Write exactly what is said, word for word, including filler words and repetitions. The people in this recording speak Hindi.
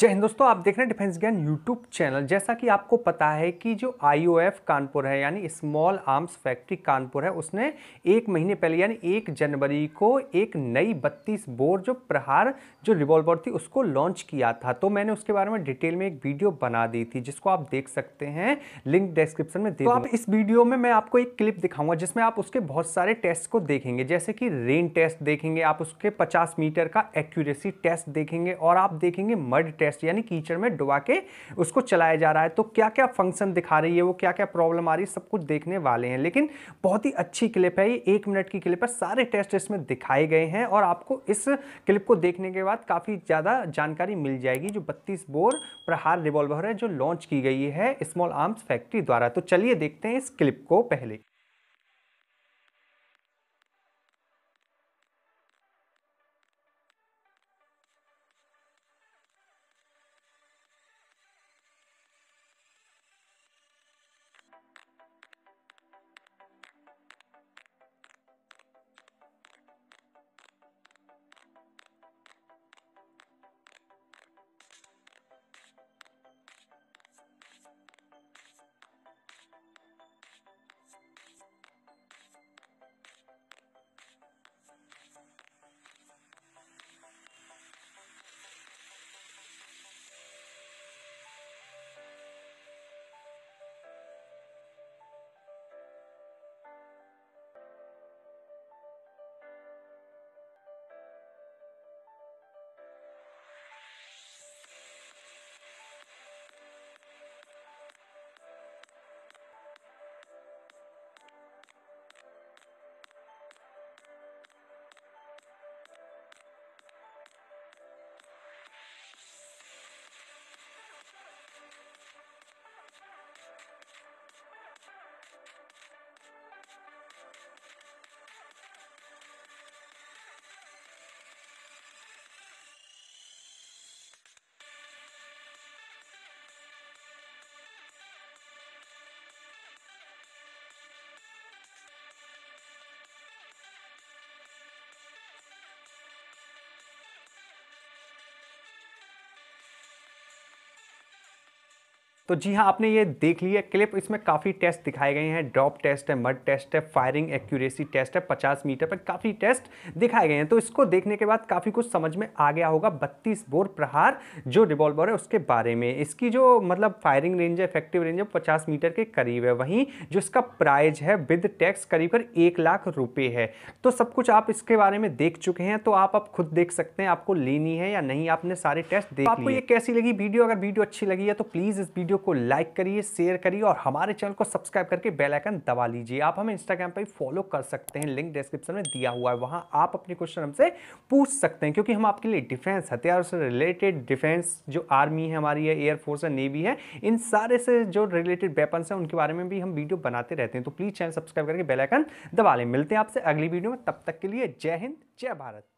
जय हिंद दोस्तों, आप देख रहे हैं डिफेंस ज्ञान यूट्यूब चैनल। जैसा कि आपको पता है कि जो आईओएफ कानपुर है यानी स्मॉल आर्म्स फैक्ट्री कानपुर है, उसने एक महीने पहले यानी एक जनवरी को एक नई बत्तीस बोर जो प्रहार जो रिवॉल्वर थी उसको लॉन्च किया था। तो मैंने उसके बारे में डिटेल में एक वीडियो बना दी थी जिसको आप देख सकते हैं, लिंक डिस्क्रिप्शन में दे। तो आप इस वीडियो में मैं आपको एक क्लिप दिखाऊंगा जिसमें आप उसके बहुत सारे टेस्ट को देखेंगे, जैसे कि रेन टेस्ट देखेंगे, आप उसके पचास मीटर का एक्यूरेसी टेस्ट देखेंगे और आप देखेंगे मड टेस्ट यानी कीचड़ में डुबा के उसको चलाया जा रहा है तो क्या क्या फंक्शन दिखा रही है, वो क्या क्या प्रॉब्लम आ रही है, सब कुछ देखने वाले हैं। लेकिन बहुत ही अच्छी क्लिप है ये, एक मिनट की क्लिप है, सारे टेस्ट इसमें दिखाए गए हैं और आपको इस क्लिप को देखने के बाद काफ़ी ज़्यादा जानकारी मिल जाएगी जो बत्तीस बोर प्रहार रिवॉल्वर है जो लॉन्च की गई है स्मॉल आर्म्स फैक्ट्री द्वारा। तो चलिए देखते हैं इस क्लिप को पहले। तो जी हाँ, आपने ये देख लिया क्लिप। इसमें काफ़ी टेस्ट दिखाए गए हैं, ड्रॉप टेस्ट है, मड टेस्ट है, फायरिंग एक्यूरेसी टेस्ट है, पचास मीटर पर काफ़ी टेस्ट दिखाए गए हैं। तो इसको देखने के बाद काफ़ी कुछ समझ में आ गया होगा बत्तीस बोर प्रहार जो रिवॉल्वर है उसके बारे में। इसकी जो मतलब फायरिंग रेंज है, इफेक्टिव रेंज है, पचास मीटर के करीब है। वहीं जो इसका प्राइज है विद टैक्स करीबन एक लाख रुपये है। तो सब कुछ आप इसके बारे में देख चुके हैं, तो आप आप खुद देख सकते हैं आपको लेनी है या नहीं। आपने सारे टेस्ट देख लिए। आपको ये कैसी लगी वीडियो? अगर वीडियो अच्छी लगी है तो प्लीज़ इस वीडियो को लाइक करिए, शेयर करिए और हमारे चैनल को सब्सक्राइब करके बेल आइकन दबा लीजिए। आप हमें इंस्टाग्राम पर फॉलो कर सकते हैं, लिंक डिस्क्रिप्शन में दिया हुआ है, वहाँ आप अपने क्वेश्चन हमसे पूछ सकते हैं क्योंकि हम आपके लिए डिफेंस, हथियारों से रिलेटेड, डिफेंस जो आर्मी है हमारी है, एयरफोर्स है, नेवी है, इन सारे से जो रिलेटेड वेपन्स हैं उनके बारे में भी हम वीडियो बनाते रहते हैं। तो प्लीज़ चैनल सब्सक्राइब करके बेल आइकन दबा लें। मिलते हैं आपसे अगली वीडियो में, तब तक के लिए जय हिंद, जय भारत।